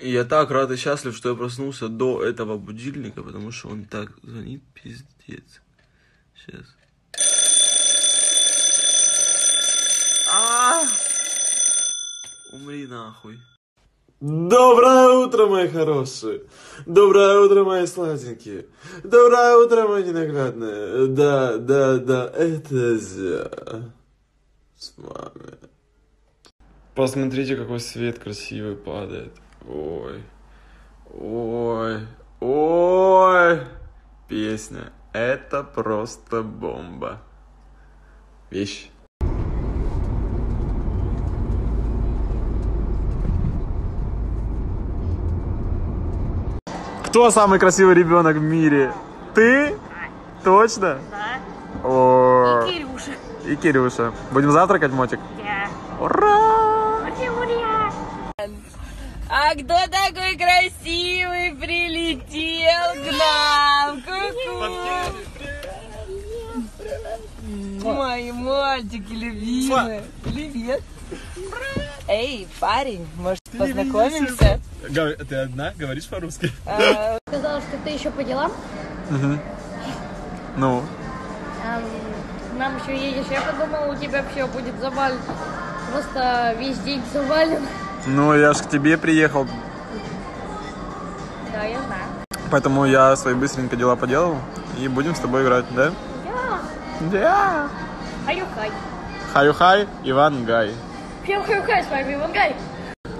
И я так рад и счастлив, что я проснулся до этого будильника, потому что он так звонит, пиздец. Сейчас. Умри нахуй. Доброе утро, мои хорошие. Доброе утро, мои сладенькие. Доброе утро, мои ненаглядные. Да, это я. С вами. Посмотрите, какой свет красивый падает. Ой. Песня. Это просто бомба. Вещь. Кто самый красивый ребенок в мире? Ты? Точно? Да. О. И Кирюша. И Кирюша. Будем завтракать, Мотик? Да. Ура! Ура! А кто такой красивый прилетел к нам? Ку-ку! Мои мальчики любимые. Привет. Эй, парень, может, познакомимся? Ты одна? Говоришь по-русски? Сказала, что ты еще по делам. Ну? Нам еще едешь. Я подумала, у тебя все будет завалено. Просто весь день завален. Ну, я ж к тебе приехал. Да, я знаю. Поэтому я свои быстренько дела поделал. И будем с тобой играть, да? Да. Хаю-хай. Хаю-хай, Иван Гай. Всем хаю-хай, с вами Иван Гай.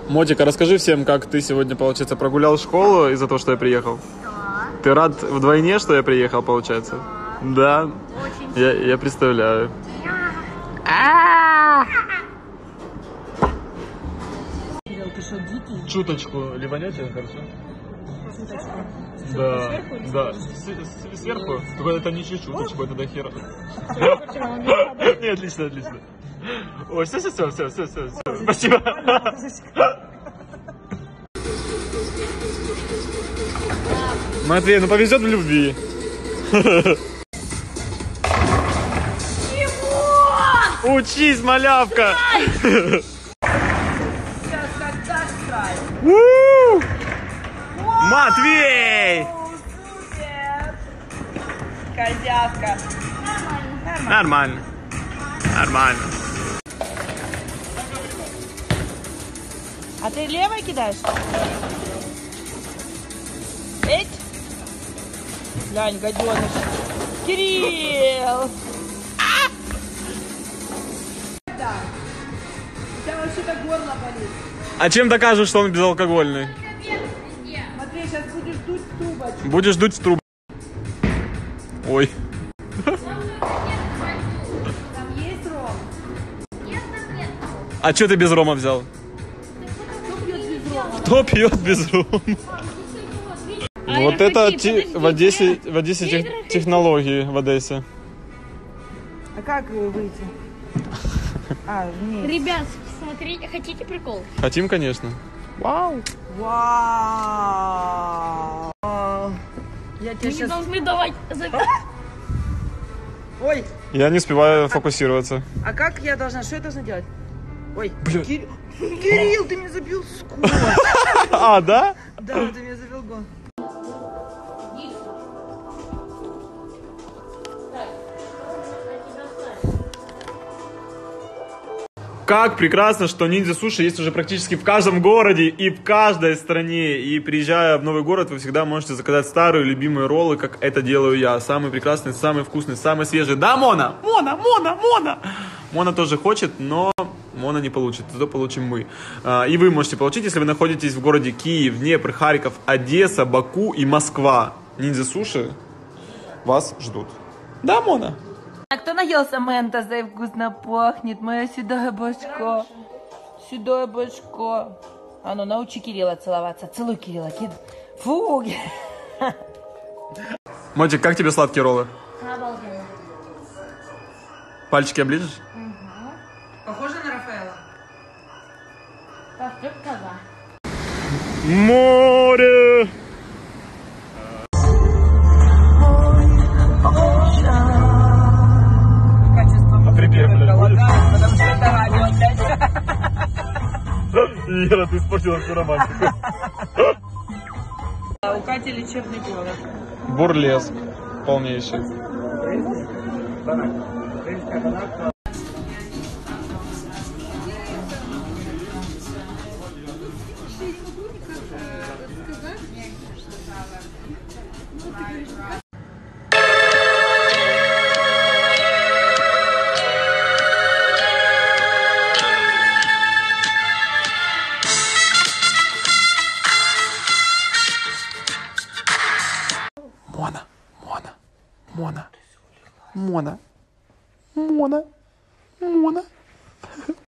Мотик, а расскажи всем, как ты сегодня, получается, прогулял школу из-за того, что я приехал? Да. Ты рад вдвойне, что я приехал, получается? Да. Да. Очень. Я представляю. Кирилл, ты что, дикий? Чуточку ливанете, хорошо? Да. Да. Сверху? Только это не чуточку, это до хера. Нет, отлично, отлично. Ой, все. Спасибо. Матвей, ну повезет в любви. Чего? Учись, малявка. Матвей! Супер! Козявка. Нормально. Нормально. А ты левой кидаешь? Эть! Глянь, гаденыш. Кирилл! Да. У тебя вообще-то горло болит. А чем докажешь, что он безалкогольный? Смотри, сейчас будешь дуть в трубочку. Будешь дуть в трубочку. Ой. Там есть ром? Нет, там нет. А что ты без рома взял? Кто пьет без рома? А вот это в Одессе технологии в Одессе. А как выйти? Ребят, смотрите, хотите прикол? Хотим, конечно. Вау! Я тебе сейчас... должны давать. Ой! Я не успеваю фокусироваться. А как я должна? Что я должна делать? Ой, Кирилл, ты меня забил скул. А, да? Да, ты меня забил гол. Как прекрасно, что ниндзя-суши есть уже практически в каждом городе и в каждой стране. И приезжая в новый город, вы всегда можете заказать старые любимые роллы, как это делаю я. Самые прекрасные, самые вкусные, самые свежие. Да, Мона! Мона! Мона тоже хочет, но... Мона не получит, зато получим мы. И вы можете получить, если вы находитесь в городе Киев, Днепр, Харьков, Одесса, Баку и Москва. Ниндзя-суши вас ждут. Да, Мона? А кто наелся ментоза и вкусно пахнет? Моя седая башка. Седая башка. А ну, научи Кирилла целоваться. Целуй Кирилла, кид. Фу. Мотик, как тебе сладкие роллы? Обалденно. Пальчики оближешь? Похоже на Рафаэла. Похлеб коза. Море! Качество припев голодает, потому что это радио. Лера, ты испортила всю романтику. Да, у Кати лечебный голод. Бурлеск полнейший. Мона.